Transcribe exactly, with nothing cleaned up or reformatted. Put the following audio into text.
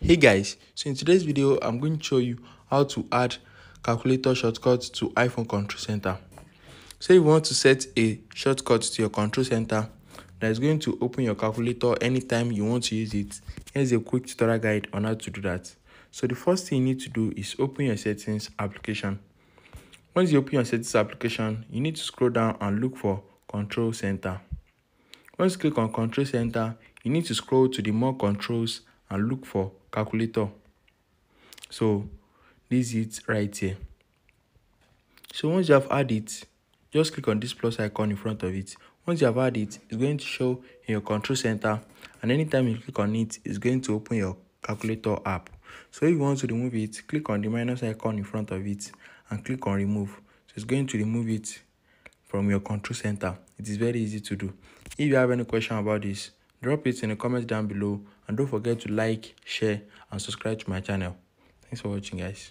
Hey guys, so in today's video I'm going to show you how to add calculator shortcuts to iPhone Control Centre. So if you want to set a shortcut to your Control Centre that is going to open your calculator anytime you want to use it, here's a quick tutorial guide on how to do that. So the first thing you need to do is open your settings application. Once you open your settings application, you need to scroll down and look for Control Centre. Once you click on Control Centre, you need to scroll to the more controls and look for calculator. So this is it right here. So once you have added it, just click on this plus icon in front of it. Once you have added it, it's going to show in your Control Centre, and anytime you click on it, it's going to open your calculator app. So if you want to remove it, click on the minus icon in front of it and click on remove. So it's going to remove it from your Control Centre. It is very easy to do. If you have any question about this, drop it in the comments down below, and don't forget to like, share, and subscribe to my channel. Thanks for watching, guys.